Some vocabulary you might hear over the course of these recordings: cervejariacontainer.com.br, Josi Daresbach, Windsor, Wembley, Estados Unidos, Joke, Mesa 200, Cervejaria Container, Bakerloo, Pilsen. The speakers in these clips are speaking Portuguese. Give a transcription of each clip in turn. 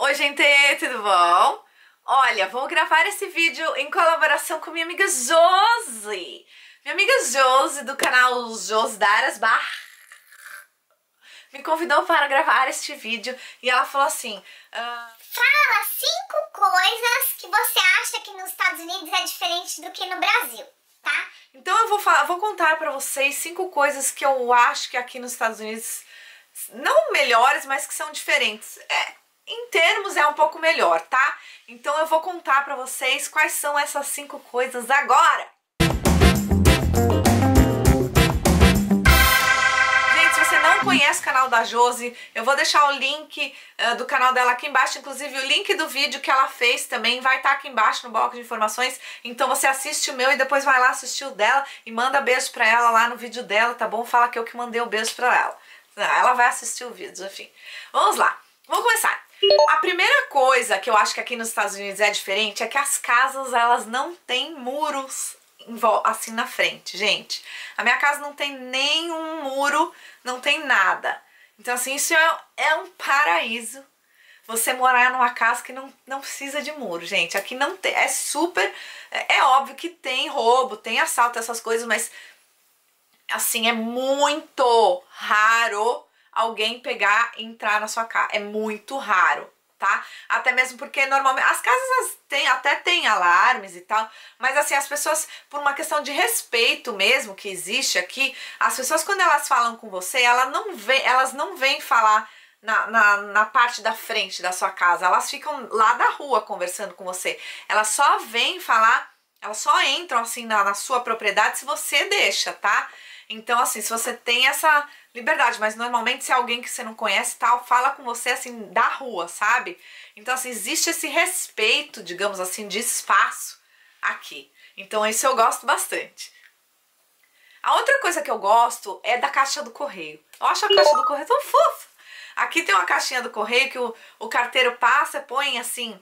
Oi gente, tudo bom? Olha, vou gravar esse vídeo em colaboração com minha amiga Josi. Minha amiga Josi do canal Josi Daresbach me convidou para gravar este vídeo e ela falou assim: fala 5 coisas que você acha que nos Estados Unidos é diferente do que no Brasil, tá? Então eu vou contar para vocês 5 coisas que eu acho que aqui nos Estados Unidos, não melhores, mas que são diferentes. Em termos é um pouco melhor, tá? Então eu vou contar pra vocês quais são essas 5 coisas agora! Gente, se você não conhece o canal da Josi, eu vou deixar o link do canal dela aqui embaixo, inclusive o link do vídeo que ela fez também vai estar aqui embaixo no bloco de informações, então você assiste o meu e depois vai lá assistir o dela e manda beijo pra ela lá no vídeo dela, tá bom? Fala que eu que mandei o beijo pra ela. Não, ela vai assistir o vídeo, enfim. Vamos lá, vamos começar! A primeira coisa que eu acho que aqui nos Estados Unidos é diferente é que as casas, elas não têm muros assim na frente, gente. A minha casa não tem nenhum muro, não tem nada. Então assim, isso é um paraíso, você morar numa casa que não precisa de muro, gente. Aqui não tem, é óbvio que tem roubo, tem assalto, essas coisas, mas assim, é muito raro alguém pegar e entrar na sua casa. É muito raro, tá? Até mesmo porque normalmente as casas até têm alarmes e tal, mas assim, as pessoas, por uma questão de respeito mesmo que existe aqui, as pessoas quando elas falam com você, elas não vêm falar na parte da frente da sua casa, elas ficam lá da rua conversando com você. Elas só vêm falar, elas só entram assim na sua propriedade se você deixa, tá? Então assim, se você tem essa liberdade, mas normalmente se é alguém que você não conhece e tal, fala com você assim da rua, sabe? Então assim, existe esse respeito, digamos assim, de espaço aqui. Então isso eu gosto bastante. A outra coisa que eu gosto é da caixa do correio. Eu acho a caixa do correio tão fofa. Aqui tem uma caixinha do correio que o carteiro passa, põe assim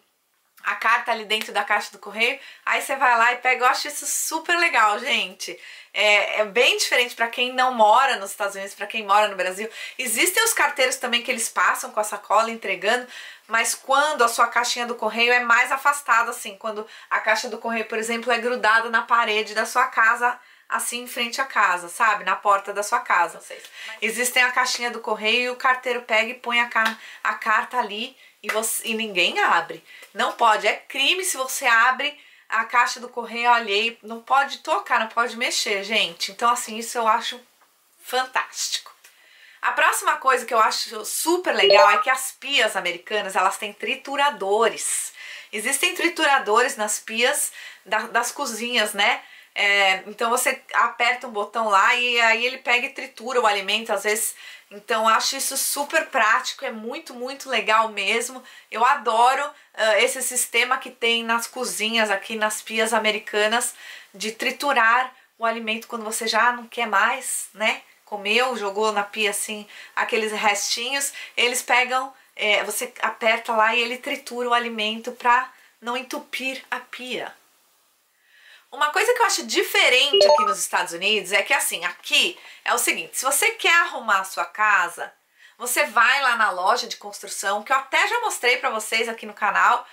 a carta ali dentro da caixa do correio, aí você vai lá e pega. Eu acho isso super legal, gente. É bem diferente pra quem não mora nos Estados Unidos, pra quem mora no Brasil. Existem os carteiros também que eles passam com a sacola entregando, mas quando a sua caixinha do correio é mais afastada, assim, quando a caixa do correio, por exemplo, é grudada na parede da sua casa, assim, em frente à casa, sabe? Na porta da sua casa. Existem a caixinha do correio e o carteiro pega e põe a carta ali e ninguém abre. Não pode, é crime se você abre a caixa do correio alheio, não pode tocar, não pode mexer, gente. Então assim, isso eu acho fantástico. A próxima coisa que eu acho super legal é que as pias americanas, elas têm trituradores. Existem trituradores nas pias das cozinhas, né? Então você aperta um botão lá e aí ele pega e tritura o alimento, às vezes. Então eu acho isso super prático, é muito, muito legal mesmo. Eu adoro esse sistema que tem nas cozinhas aqui, nas pias americanas, de triturar o alimento quando você já não quer mais, né? Comeu, jogou na pia assim, aqueles restinhos, eles pegam, você aperta lá e ele tritura o alimento para não entupir a pia. Uma coisa que eu acho diferente aqui nos Estados Unidos é que assim, aqui é o seguinte: se você quer arrumar a sua casa, você vai lá na loja de construção, que eu até já mostrei pra vocês aqui no canal,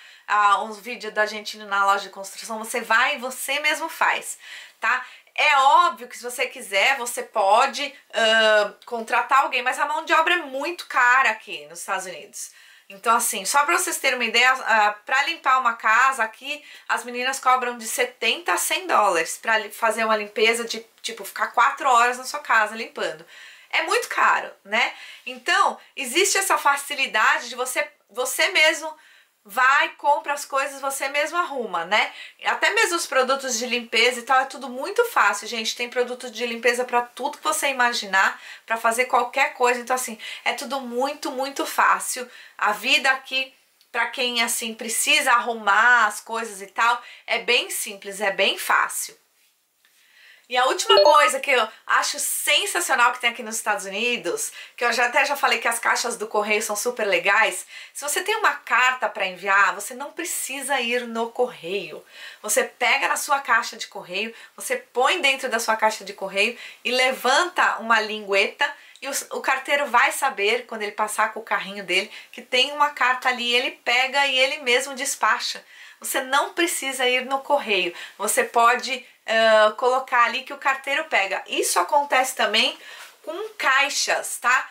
uns vídeos da gente indo na loja de construção, você vai e você mesmo faz, tá? É óbvio que se você quiser, você pode contratar alguém, mas a mão de obra é muito cara aqui nos Estados Unidos. Então assim, só pra vocês terem uma ideia, pra limpar uma casa aqui, as meninas cobram de 70 a 100 dólares pra fazer uma limpeza de, tipo, ficar 4 horas na sua casa limpando. É muito caro, né? Então, existe essa facilidade de você mesmo vai, compra as coisas, você mesmo arruma, né? Até mesmo os produtos de limpeza e tal, é tudo muito fácil, gente. Tem produto de limpeza pra tudo que você imaginar, pra fazer qualquer coisa. Então assim, é tudo muito, muito fácil. A vida aqui, pra quem assim precisa arrumar as coisas e tal, é bem simples, é bem fácil. E a última coisa que eu acho sensacional que tem aqui nos Estados Unidos, que eu até já falei que as caixas do correio são super legais, se você tem uma carta para enviar, você não precisa ir no correio. Você pega na sua caixa de correio, você põe dentro da sua caixa de correio e levanta uma lingueta e o carteiro vai saber, quando ele passar com o carrinho dele, que tem uma carta ali, ele pega e ele mesmo despacha. Você não precisa ir no correio, você pode colocar ali que o carteiro pega. Isso acontece também com caixas, tá?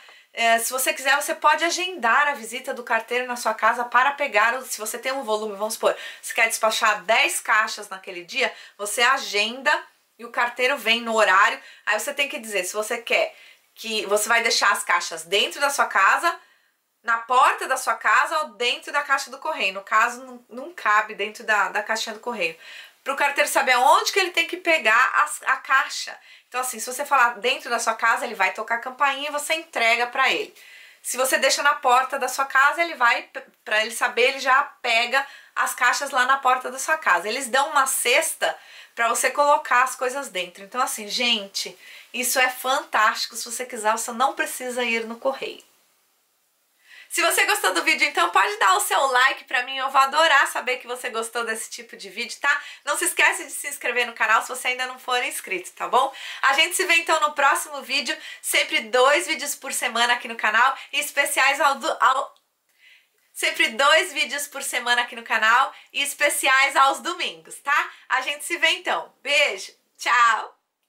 Se você quiser, você pode agendar a visita do carteiro na sua casa para pegar, se você tem um volume, vamos supor, você quer despachar 10 caixas naquele dia, você agenda e o carteiro vem no horário. Aí você tem que dizer se você quer que você vai deixar as caixas dentro da sua casa, na porta da sua casa ou dentro da caixa do correio. No caso, não cabe dentro da caixinha do correio. Para o carteiro saber onde que ele tem que pegar a caixa. Então assim, se você falar dentro da sua casa, ele vai tocar a campainha e você entrega para ele. Se você deixa na porta da sua casa, ele vai, para ele saber, ele já pega as caixas lá na porta da sua casa. Eles dão uma cesta para você colocar as coisas dentro. Então assim, gente, isso é fantástico. Se você quiser, você não precisa ir no correio. Se você gostou do vídeo, então pode dar o seu like pra mim, eu vou adorar saber que você gostou desse tipo de vídeo, tá? Não se esquece de se inscrever no canal se você ainda não for inscrito, tá bom? A gente se vê então no próximo vídeo, sempre 2 vídeos por semana aqui no canal, e especiais aos domingos, tá? A gente se vê então, beijo, tchau!